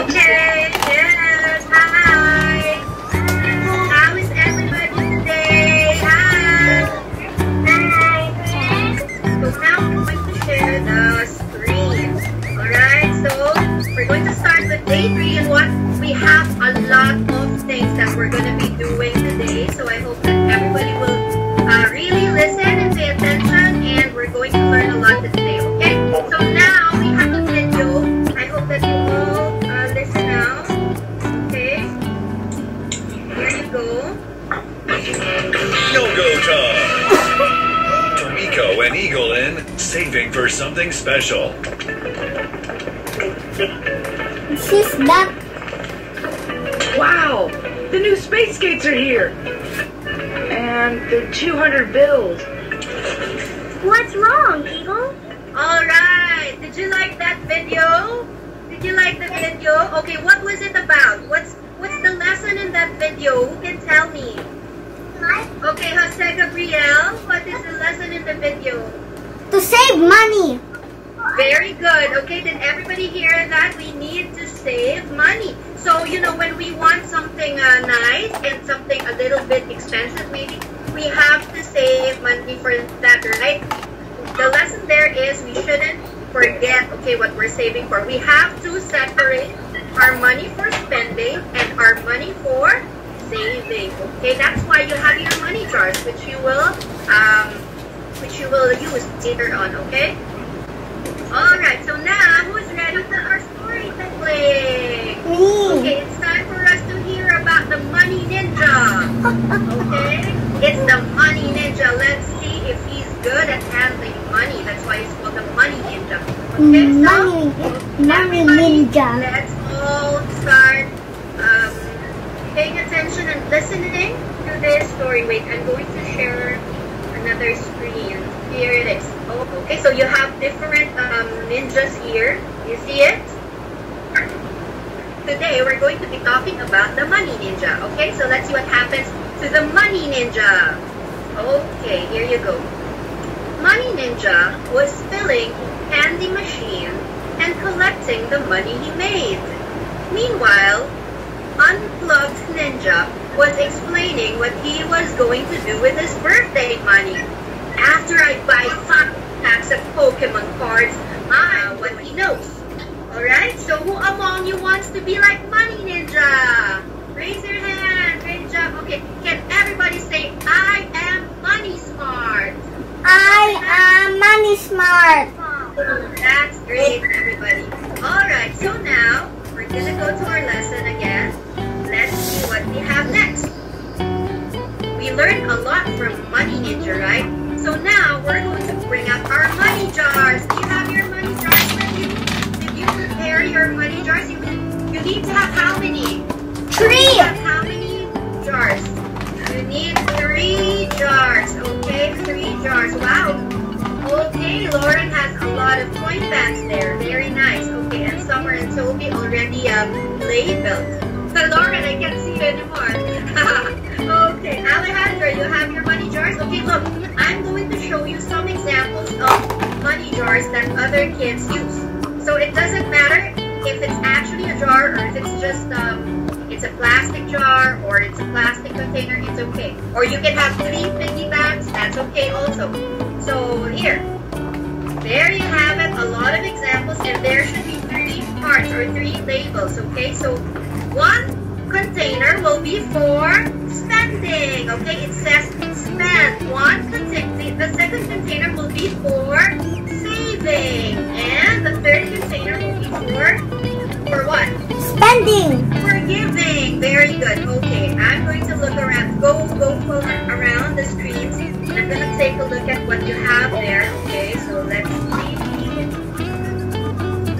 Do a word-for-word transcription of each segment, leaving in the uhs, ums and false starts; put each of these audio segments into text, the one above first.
Okay, yes, hi. How is everybody today? Hi. Hi. So now we're going to share the screen. Alright, so we're going to start with day three and what we have a lot of things that we're going to be doing today. So I hope that everybody will uh, really listen and pay attention, and we're going to learn a lot today, okay? So now we have a video. I hope that you all uh, listen now. Okay? Here you go. Yogo time! Tomiko and Eaglin saving for something special. She's back. Wow! The new space skates are here! And they're two hundred bills. What's wrong, Eagle? Alright! Did you like that video? Did you like the video? Okay, what was it about? What's what's the lesson in that video? Who can tell me? Hi. Okay, Jose Gabriel, what is the lesson in the video? To save money! Very good. Okay, did everybody hear that? We need to save money. So, you know, when we want something uh, nice and something a little bit expensive, maybe we have to save money for that, right? The lesson there is we shouldn't forget, okay, what we're saving for. We have to separate our money for spending and our money for saving. Okay, that's why you have your money jars, which you will, um, which you will use later on, okay? Alright, so now who's ready for our story to play? Ooh. Okay, it's time for us to hear about the Money Ninja. Okay? It's the Money Ninja. Let's see if he's good at handling money. That's why he's called the Money Ninja. Okay, so Money Ninja. Let's all start um, paying attention and listening to this story. Wait, I'm going to share another screen. Here it is. Oh, okay, so you have different um, ninjas here. You see it? Today, we're going to be talking about the Money Ninja. Okay, so let's see what happens to the Money Ninja. Okay, here you go. Money Ninja was filling a candy machine and collecting the money he made. Meanwhile, Unplugged Ninja was explaining what he was going to do with his birthday money. After I buy five packs of Pokemon cards, I'm what he knows. Alright, so who among you wants to be like Money Ninja? Raise your hand, great job. Okay, can everybody say, I am Money Smart? I am Money Smart. That's great, everybody. Alright, so now we're going to go to our lesson again. Let's see what we have next. We learned a lot from Money Ninja, right? So now we're going to bring out our money jars. Do you have your money jars with you? Did you prepare your money jars? You you need to have how many? Three! You have how many jars? You need three jars. Okay, three jars. Wow. Okay, Lauren has a lot of coin pans there. Very nice. Okay, and Summer and Sophie already um labeled. So Lauren, I can't see you anymore. Okay, Alejandra, you have your money jars? Okay, look, I'm going to show you some examples of money jars that other kids use. So it doesn't matter if it's actually a jar or if it's just um, it's a plastic jar or it's a plastic container, it's okay. Or you can have three piggy banks, that's okay also. So here, there you have it, a lot of examples, and there should be three parts or three labels, okay? So one container will be for spending. Okay, it says spend. One container, the second container will be for saving, and the third container will be for for what? Spending. For giving. Very good. Okay, I'm going to look around. Go go go around the screens. I'm gonna take a look at what you have there. Okay, so let's see.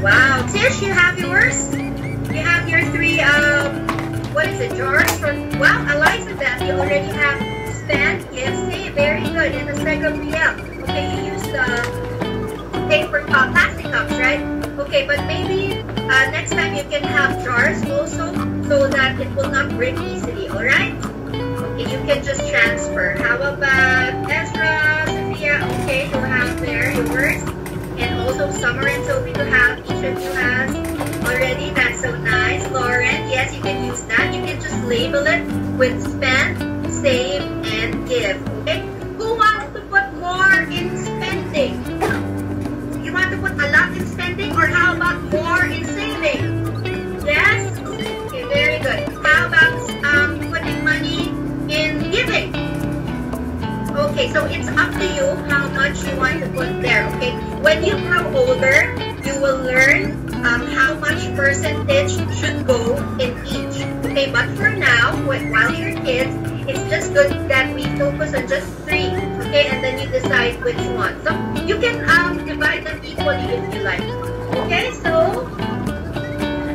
Wow, Tish, you have yours. You have your three. Um, What is it, jars from, well, Eliza, that you already have spent, yes, save, very good, in the second P L. Okay, you use the uh, paper, uh, plastic cups, right? Okay, but maybe uh, next time you can have jars also, so that it will not break easily, alright? Okay, you can just transfer. How about Ezra, Sophia, okay, you have there yours, and also Summer and Sophie to have, each of you has already, that's so nice. label it with spend, save, and give. Okay? Who wants to put more in spending? You want to put a lot in spending, or how about more in saving? Yes? Okay, very good. How about um, putting money in giving? Okay, so it's up to you how much you want to put there. Okay? When you grow older, you will learn um, how much percentage should go in each. Okay, but for now, when, while you're kids, it's just good that we focus on just three. Okay, and then you decide which one. So you can um, divide them equally if you like. Okay, so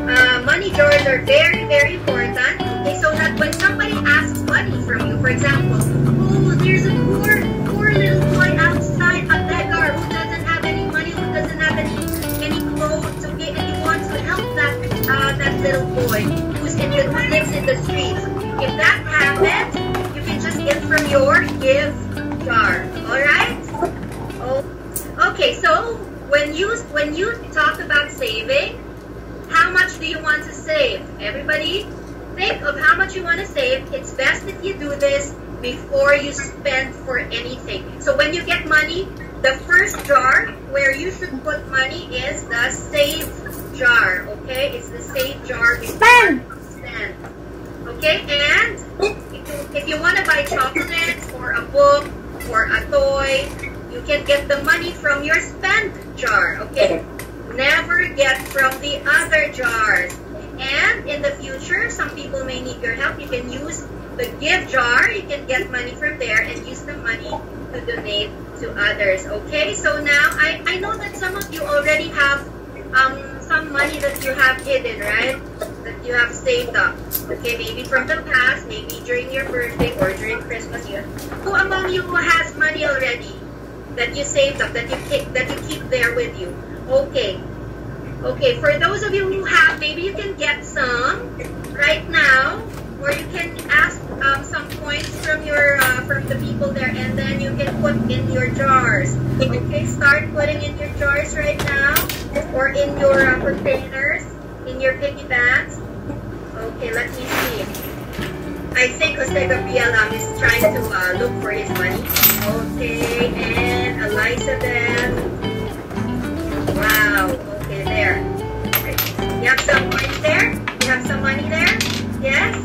uh, money drawers are very, very important. Okay, so that when somebody asks money from you, for example, oh, there's a poor, poor little boy outside, a beggar who doesn't have any money, who doesn't have any, any clothes. Okay, and you want to help that uh, that little boy. In the, who lives in the streets. If that happens, you can just give from your give jar. Alright? Oh. Okay, so when you when you talk about saving, how much do you want to save? Everybody, think of how much you want to save. It's best if you do this before you spend for anything. So when you get money, the first jar where you should put money is the save jar. Okay? It's the save jar before. Okay, and if you want to buy chocolates or a book or a toy, you can get the money from your spend jar, okay? Never get from the other jars. And in the future, some people may need your help. You can use the give jar. You can get money from there and use the money to donate to others, okay? So now, I, I know that some of you already have um, some money that you have hidden, right? That you have saved up. Okay, maybe from the past, maybe during your birthday or during Christmas year. Who among you has money already that you saved up, that you keep, that you keep there with you? Okay. Okay, for those of you who have, maybe you can get some right now, or you can ask um, some points from your uh, from the people there, and then you can put in your jars. Okay, start putting in your jars right now, or in your uh, containers. In your piggy banks. Okay, let me see. I think Jose Gabriel um, is trying to uh, look for his money. Okay, and Elizabeth. Wow, okay, there. You have some money there? You have some money there? Yes?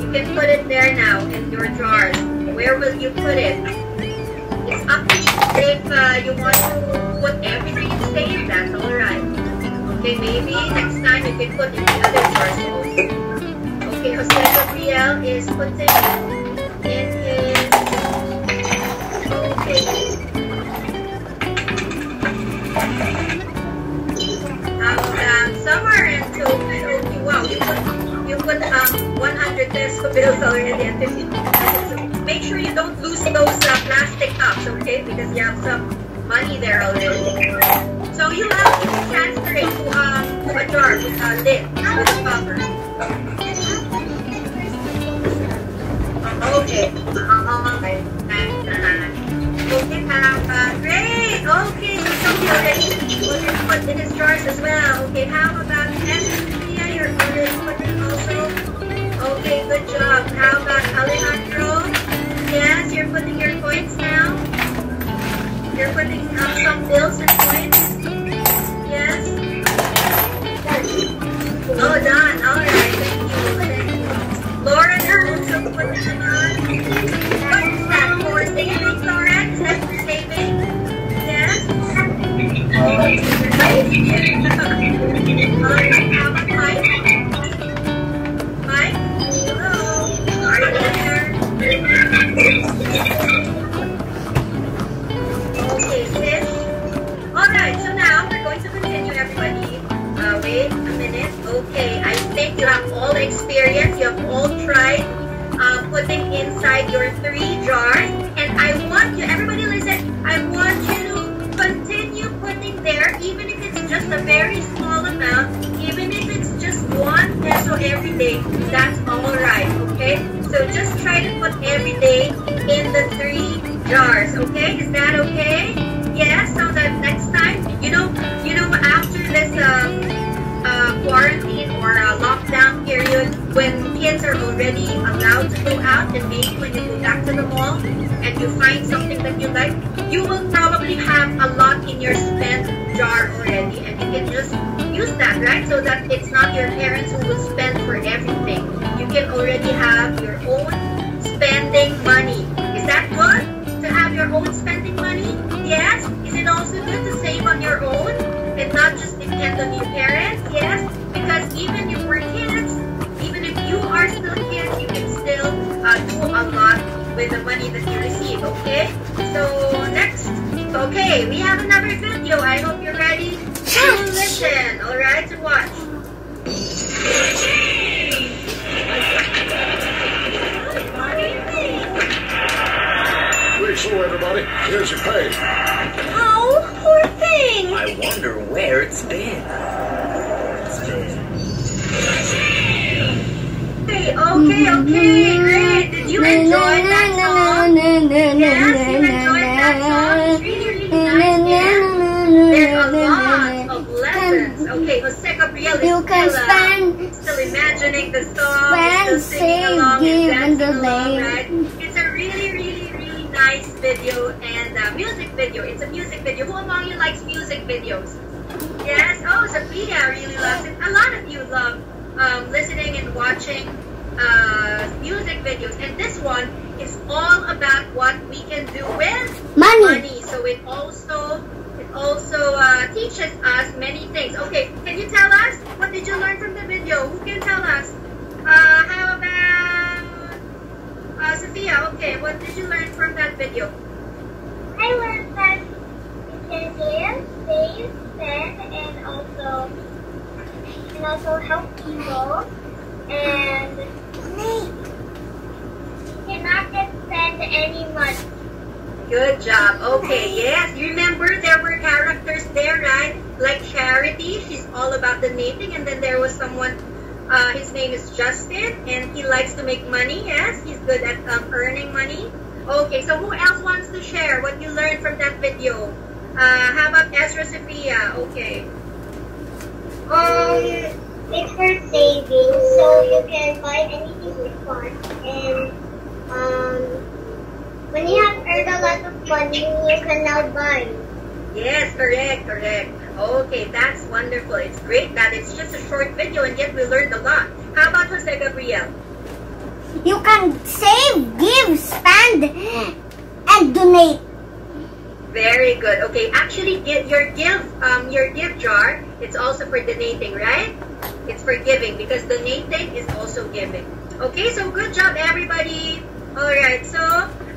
You can put it there now in your drawers. Where will you put it? It's up to you if uh, you want to put everything you save. That's alright. Okay, maybe next time you can put in the other jars. Okay, Jose Gabriel is putting in his... Okay. Um, um, Summer and Sophie. Okay, wow, you put, you put um, one hundred peso bills already at fifty. So make sure you don't lose those uh, plastic cups, okay? Because you have some money there already. So you have to transfer it to, um, to a jar with a lid, with a cover. Okay. Okay. Okay, uh, great. Okay, so somebody already put in his jars as well. Okay, how about Andrea? You're already putting also. Okay, good job. How about Alejandro? Yes, you're putting your coins now. You're putting um, some bills and coins. Yes. Oh, done. All right. Thank you. Lauren, you're also putting on. What is that for? Saving, Lauren? Is that for saving? Yes. All right. How about Mike? Mike? Hello. Are you there? Okay, sis. All right. So now we're going to continue, everybody. Uh, wait a minute. Okay, I think you have all experienced. You have all tried uh, putting inside your three jars. And I want you, everybody listen, I want you to continue putting there, even if it's just a very small amount, even if it's just one peso every day, that's all right, okay? So just try to put every day in the three jars, okay? Is that okay? Yes, so that next time, you know, you know, after this um, uh, quarantine or uh, lockdown period, when kids are already allowed to go out, and maybe when you go back to the mall and you find something that you like, you will probably have a lot in your spend jar already, and you can just use that, right? So that it's not your parents who will spend for everything. You can already have your own spending money. Is that good to have your own spending money? Yes. Is it also good to save on your own and not just depend on your parents? Yes. Because even if we're kids, even if you are still kids, you can still uh, do a lot with the money that you receive, okay? So next. Okay, we have another video. I hope you're ready to listen, alright, to watch. Pretty slow, everybody. Here's your pay. Oh, poor thing. I wonder where it's been. It's been. Hey, okay, okay, great. Did you enjoy that song? Yes, you enjoyed that song. It's really, really nice. Yeah? There's a lot of lessons. Okay, Jose Gabriel is you can still, spend, still imagining the song. Spend, still singing along and dancing along, right? It's a really, really, really nice video and a music video. It's a music video. Who among you likes music videos? Yes. Oh, Sophia really loves it. A lot of you love um, listening and watching uh, music videos. And this one is all about what we can do with money. money. So it also it also uh, teaches us many things. Okay, can you tell us what did you learn from the video? Who can tell us? Uh, how about uh, Sophia? Okay, what did you learn from that video? I learned that you can give, save, spend, and also and also help people, and you cannot just spend any money. Good job. Okay, yes. Remember, there were characters there, right? Like Charity, she's all about the knitting, and then there was someone, uh, his name is Justin, and he likes to make money, yes? He's good at um, earning money. Okay, so who else wants to share what you learned from that video? Uh, how about Ezra Sophia? Okay. Um, it's for saving, so you can buy anything you want, and um... when you have earned a lot of money, you can now buy. Yes, correct, correct. Okay, that's wonderful. It's great that it's just a short video and yet we learned a lot. How about Jose Gabriel? You can save, give, spend, and donate. Very good. Okay, actually, get your give, um, your give jar. It's also for donating, right? It's for giving because donating is also giving. Okay, so good job, everybody. All right, so.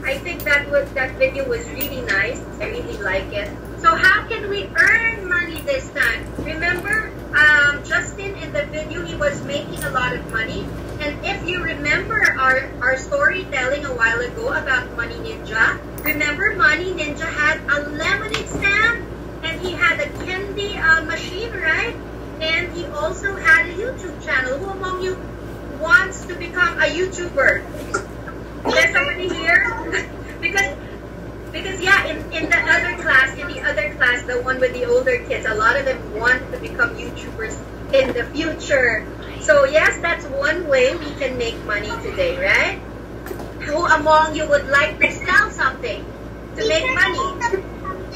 I think that was, that video was really nice. I really like it. So how can we earn money this time? Remember, um, Justin in the video, he was making a lot of money. And if you remember our, our storytelling a while ago about Money Ninja, remember Money Ninja had a lemonade stand and he had a candy uh, machine, right? And he also had a YouTube channel. Who among you wants to become a YouTuber? There's somebody here? because, because yeah, in, in the other class, in the other class, the one with the older kids, a lot of them want to become YouTubers in the future. So yes, that's one way we can make money today, right? Who among you would like to sell something to make money?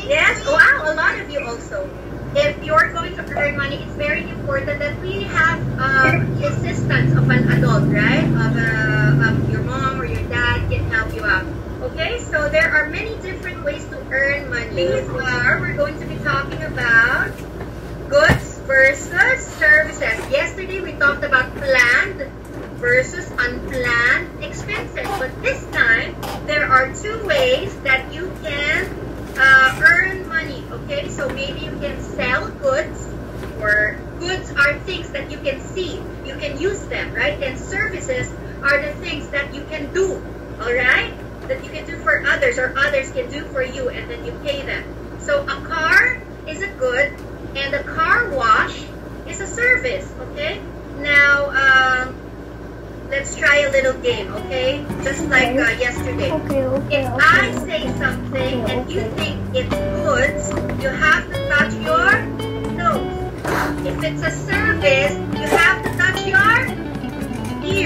Yes? Wow, a lot of you also. If you're going to earn money, it's very important that we have um, the assistance of an adult, right? Of, uh, of your mom or your dad can help you out. Okay, so there are many different ways to earn money. These are, we're going to be talking about goods versus services. Yesterday, we talked about planned versus unplanned expenses. But this time, there are two ways that you can uh, earn money. Okay, so maybe you can sell goods, or goods are things that you can see, you can use them, right? And services are the things that you can do, all right? That you can do for others or others can do for you and then you pay them. So a car is a good and a car wash is a service, okay? Now, um, let's try a little game, okay? Just like uh, yesterday. Okay, okay, if okay, I say something okay, and you okay. think it's goods, you have to touch your nose. If it's a service, you have to touch your ear.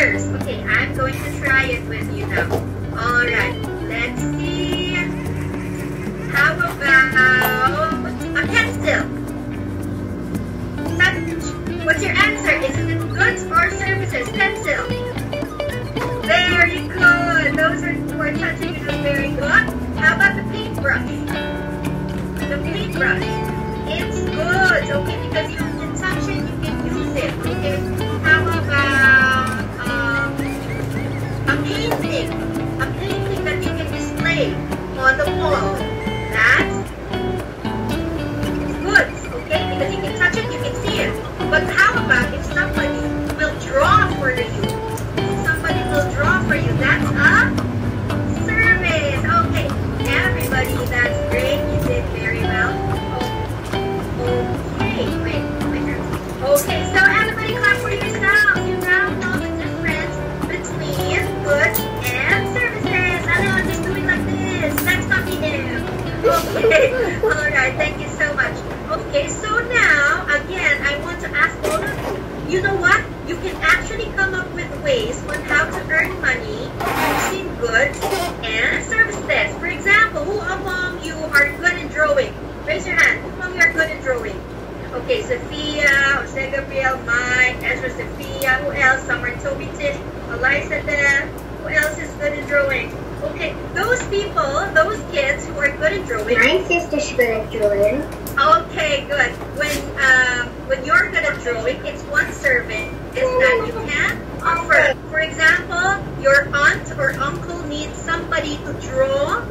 you know what? You can actually come up with ways on how to earn money using goods and services. For example, who among you are good in drawing? Raise your hand. Who among you are good in drawing? Okay, Sophia, Jose Gabriel, Mike, Ezra, Sophia. Who else? Summer, Toby, Tish, Eliza, Dan. Who else is good in drawing? Okay, those people, those kids who are good at drawing. My sister's good at drawing. Okay, good. When um, when you're good at drawing, it's one service is that you can offer. For example, your aunt or uncle needs somebody to draw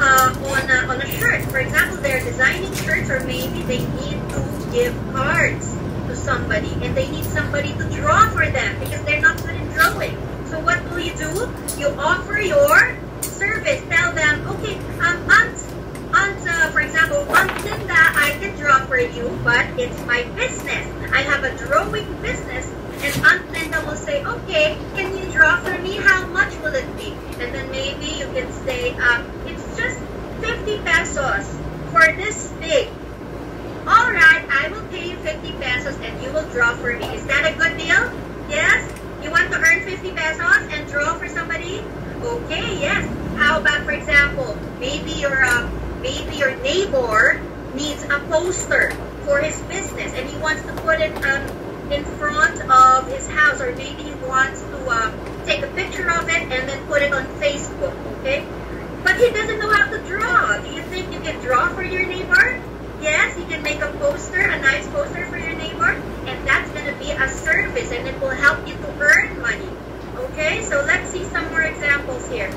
uh, on a, on a shirt. For example, they're designing shirts, or maybe they need to give cards to somebody, and they need somebody to draw for them because they're not good at drawing. So what will you do? You offer your service. Tell them, okay, um, aunt, aunt, uh, for example, aunt Linda, I can draw for you, but it's my business. I have a drawing business, and Aunt Linda will say, okay, can you draw for me? How much will it be? And then maybe you can say, um, it's just fifty pesos for this thing. All right, I will pay you fifty pesos, and you will draw for me. Is that a good deal? Yes. You want to earn fifty pesos and draw for somebody? Okay, yes. How about, for example, maybe your uh, maybe your neighbor needs a poster for his business, and he wants to put it um, in front of his house, or maybe he wants to um, take a picture of it and then put it on Facebook, okay? But he doesn't know how to draw. Do you think you can draw for your neighbor? Yes, you can make a poster, a nice poster for your neighbor, and that's going to be a service, and it will help you to earn money. Okay, so let's see some more examples here.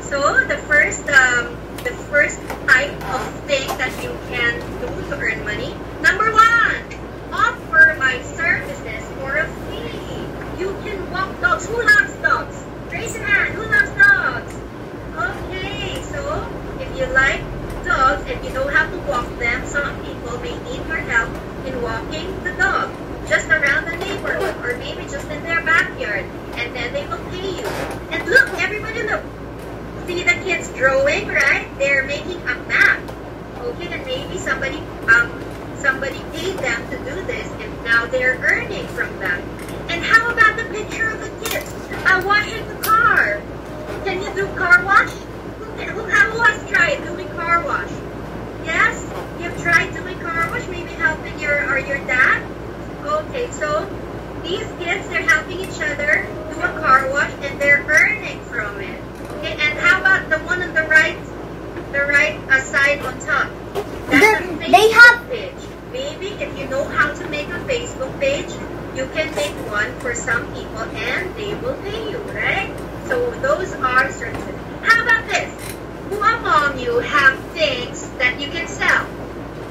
So the first, um, the first type of thing that you can do to earn money. Number one, offer my services for a fee. You can walk dogs. Who loves dogs? Raise your hand. Who loves dogs? Okay, so if you like dogs and you know how to walk them, some people may need your help in walking the dog just around the neighborhood, or maybe just in their backyard, and then they will pay you. And look, everybody look, see the kids drawing, right? They're making a map. Okay, and maybe somebody um somebody paid them to do this, and now they're earning from that. And how about the picture of the kids uh, washing the car? Can you do car wash? Who has tried doing car wash? Yes? You've tried doing car wash? Maybe helping your or your dad? Okay, so these kids, they're helping each other do a car wash, and they're earning from it. Okay, and how about the one on the right, the right side on top? That's the, a Facebook they have... page. Maybe if you know how to make a Facebook page, you can make one for some people, and they will pay you, right? So those are services. How about this? Who among you have things that you can sell?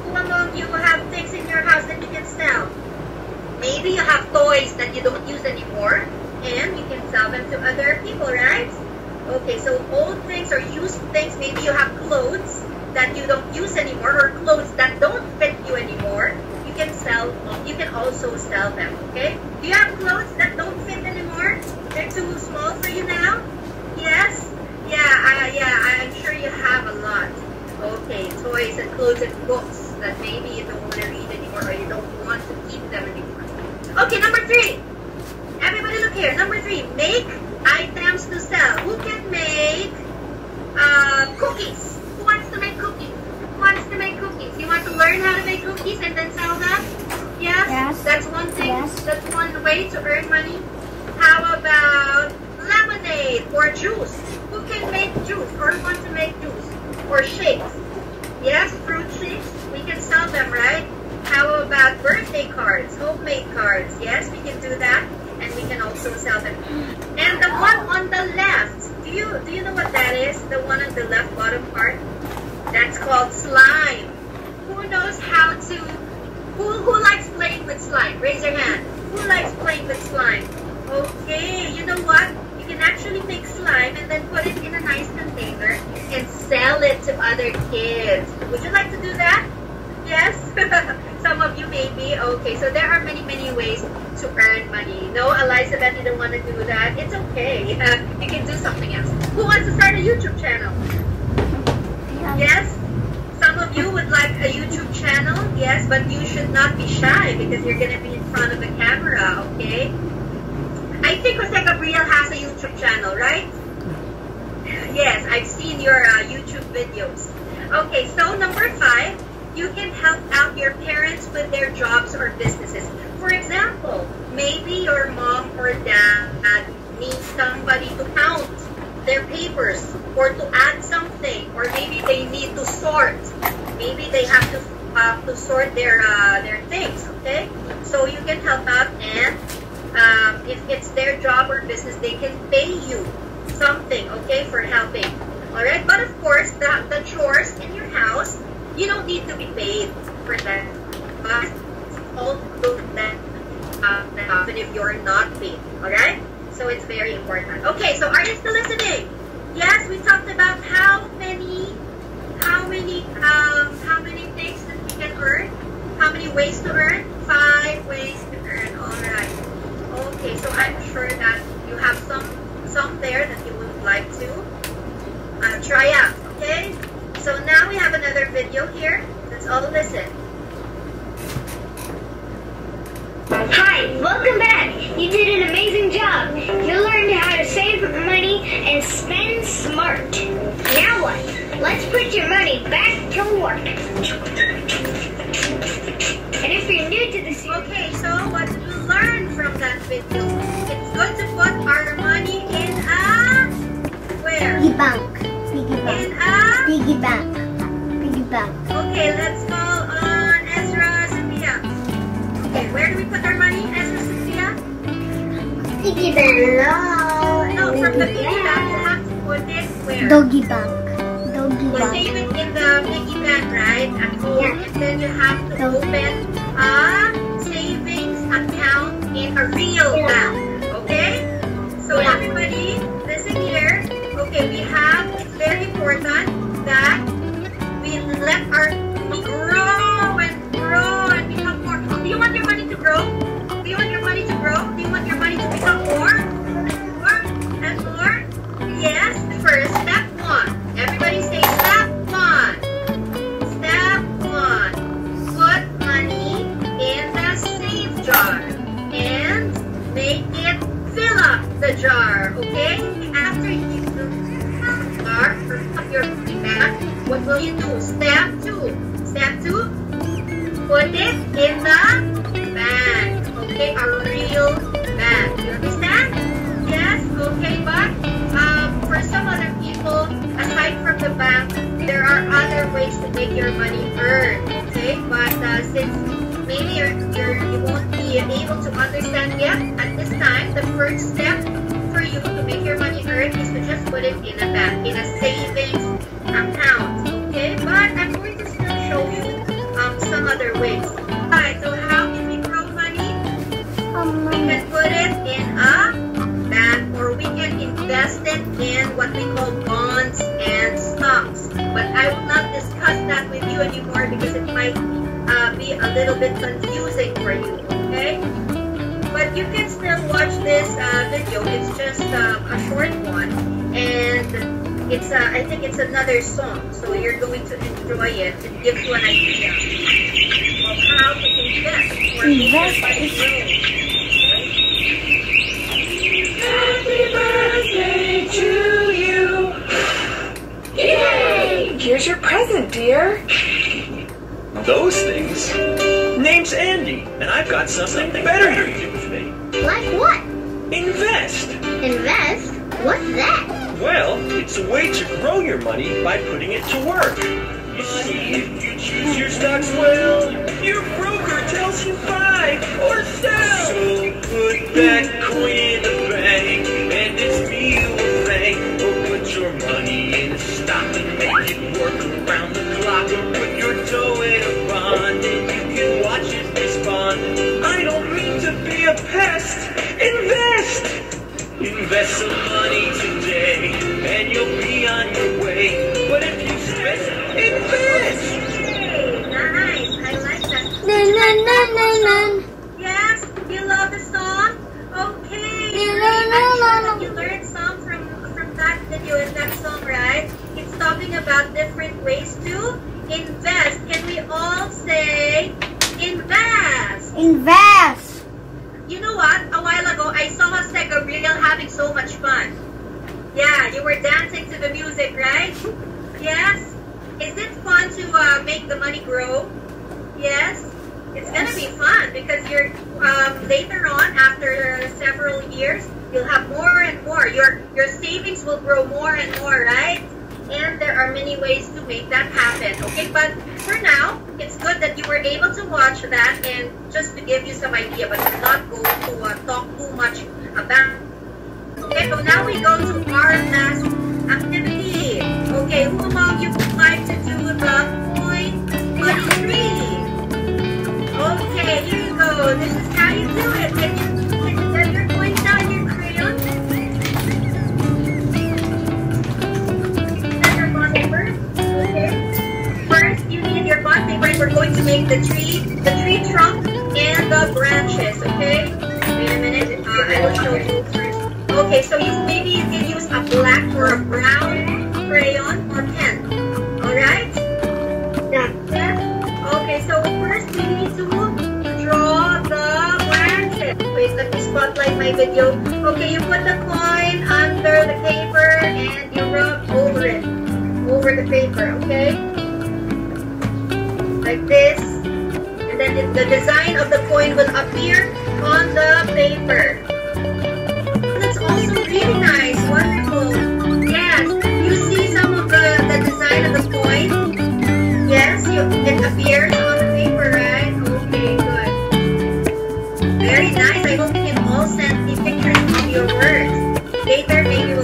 Who among you have things in your house that you can sell? Maybe you have toys that you don't use anymore, and you can sell them to other people, right? Okay, so old things or used things, maybe you have clothes that you don't use anymore, or clothes that don't fit you anymore. You can sell, you can also sell them, okay? Do you have clothes that don't fit anymore? They're too small for you now? Yes? Yeah, I, yeah, I'm sure you have a lot. Okay, toys and clothes and books that maybe you don't want to read anymore, or you don't want to keep them anymore. Okay, number three. Everybody look here. Number three, make items to sell. Who can make uh, cookies? Who wants to make cookies? Who wants to make cookies? You want to learn how to make cookies and then sell them? Yes? Yes. That's one thing. Yes. That's one way to earn money. How about lemonade or juice? Who can make juice, or who wants to make juice or shakes? Yes, fruit shakes. We can sell them, right? How about birthday cards, homemade cards? Yes, we can do that, and we can also sell them. And the one on the left, do you do you know what that is? The one on the left bottom part, that's called slime. Who knows how to? Who who likes playing with slime? Raise your hand. Who likes playing with slime? Okay, you know what? You can actually make slime and then put it in a nice container and sell it to other kids. Would you like to do that? Yes? Some of you maybe. Okay, so there are many, many ways to earn money. No, Elizabeth, you don't want to do that. It's okay. Uh, you can do something else. Who wants to start a YouTube channel? Yes? Some of you would like a YouTube channel, yes, but you should not be shy because you're going to be front of the camera, okay? I think Jose Gabriel has a YouTube channel, right? Yes, I've seen your uh, YouTube videos. Okay, so number five, you can help out your parents with their jobs or businesses. For example, maybe your mom or dad needs somebody to count their papers or to add something, or maybe they need to sort. Maybe they have to uh, to sort their uh, their things. Okay, so you can help out, and um, if it's their job or business, they can pay you something. Okay, for helping. All right, but of course, the the chores in your house, you don't need to be paid for that. But also that uh, even if you're not paid. All right, so it's very important. Okay, so are you still listening? Yes, we talked about how many, how many, um, how many things that we can earn, how many ways to earn, five ways to earn. All right. Okay, so I'm sure that you have some, some there that you would like to uh, try out. Okay. So now we have another video here. Let's all listen. Hi, welcome back. You did an amazing job. You learned how to save money and spend smart. Now what? Let's put your money back to work. And if you're new to this, okay, so what did you learn from that video? It's good to put our money in a where? Piggy bank. Piggy bank. In a piggy bank. Piggy bank. Okay, let's go on Ezra Sophia. Okay, where do we put our money, Ezra Sophia? Piggy bank. No, no, from the piggy bank, you have to put it where? Doggy bank. Doggy bank. You save it in the piggy bank, right? At home, yeah. And then you have to Doggy. Open a savings account in a real yeah. bank. Okay? So yeah. everybody, listen here. Okay, we have, it's very important that we let our money grow and grow and become more. Do you want your money to grow? Do you want your money to grow? Do you want your money to become more and more and more? Yes, first step one. Everybody say step one. Step one. Put money in the save jar and make it fill up the jar, okay? After you fill up the jar, fill up your money back, what will you do? Step two. Step two. Put it in the bag, okay, a real bag, you understand? Yes, okay, but um, for some other people, aside from the bank, there are other ways to make your money earn, okay? But uh, since maybe you're, you're, you won't be able to understand yet, at this time, the first step for you to make your money earn is to just put it in a bag, in a savings account, okay? But I'm going to still show you Um, some other ways. Alright, so how can we grow money? Um, we can put it in a bank, or we can invest it in what we call bonds and stocks. But I will not discuss that with you anymore because it might uh, be a little bit confusing for you, okay? But you can still watch this uh, video. It's just uh, a short one, and It's uh, I think it's another song, so you're going to enjoy it. It gives you an idea of how to invest or invest by growing. Happy birthday to you! Yay! Here's your present, dear. Those things? Name's Andy, and I've got something better here to do with me. Like what? Invest. Invest? What's that? Well, it's a way to grow your money by putting it to work. You see, if you choose your stocks well, your broker tells you buy or sell. So put that coin in the bank, and it's me who will thank. Or put your money in a stock and make it work around the clock. Or put your dough in a bond, and you can watch it respond. I don't mean to be a pest. Invest! Invest some money today, and you'll be on your way. But if you invest, invest! Nice, I like that. Na, na, na, na, na. Yes, you love the song? Okay. Na, na, na, I'm sure that you learned some from, from that video and that song, right? It's talking about different ways to invest. Can we all say invest? Invest. so much fun. Yeah, you were dancing to the music, right? Yes? Is it fun to uh, make the money grow? Yes? It's going to be fun because you're um, later on, after several years, you'll have more and more. Your, your savings will grow more and more, right? And there are many ways to make that happen, okay? But for now, it's good that you were able to watch that and just to give you some idea, but I'm not going to uh, talk too much about it. Okay, so now we go to our last activity. Okay, who among you would like to do the point twenty-three? Okay, here you go. This is how you do it. Get your, get your points out, your crayon. Get your bond paper. Okay. First, you need your bond paper, and we're going to make the tree, the tree trunk, and the branches. Okay. Wait a minute. Uh, I will show you first. Okay, so you maybe you can use a black or a brown crayon or pen. All right. That's it. Okay, so first we need to draw the branches. Wait, let me spotlight my video. Okay, you put the coin under the paper and you rub over it, over the paper, okay? Like this. And then the design of the coin will appear on the paper. That's also really nice, wonderful. Yes, you see some of the, the design of the coin? Yes, you, it appears on the paper, right? Okay, good. Very nice. I hope you can all send these pictures of your words. Later, maybe we'll